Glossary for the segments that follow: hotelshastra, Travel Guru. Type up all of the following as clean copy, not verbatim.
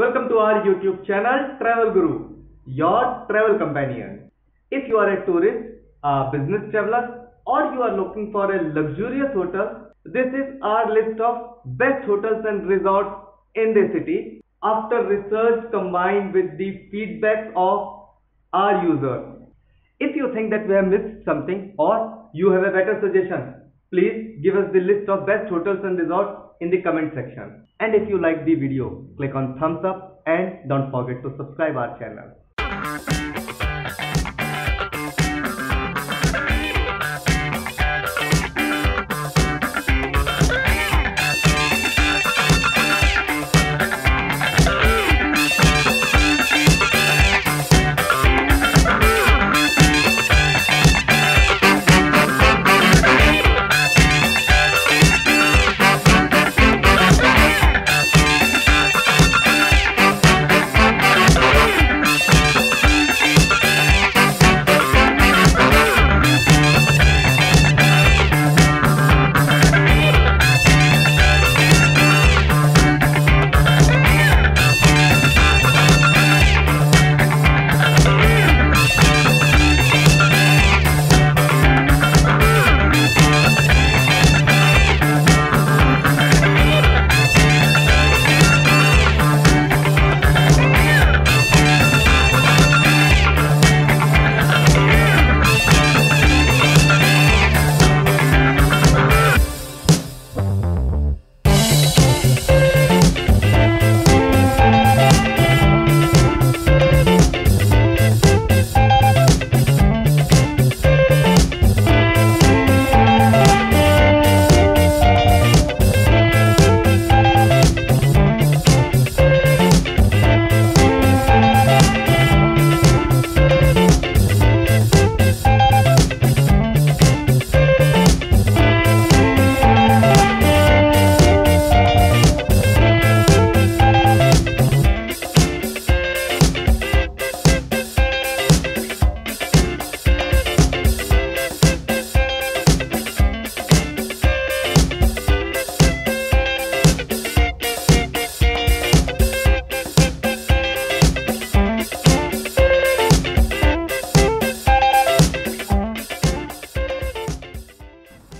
Welcome to our YouTube channel Travel Guru, your travel companion. If you are a tourist, a business traveler, or you are looking for a luxurious hotel, this is our list of best hotels and resorts in the city after research combined with the feedback of our users. If you think that we have missed something or you have a better suggestion, please give us the list of best hotels and resorts in the comment section. And if you like the video, click on thumbs up and don't forget to subscribe our channel.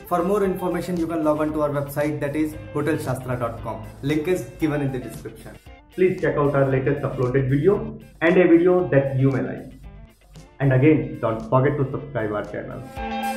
For more information, you can log on to our website, that is hotelshastra.com. Link is given in the description. Please check out our latest uploaded video and a video that you may like. And again, don't forget to subscribe our channel.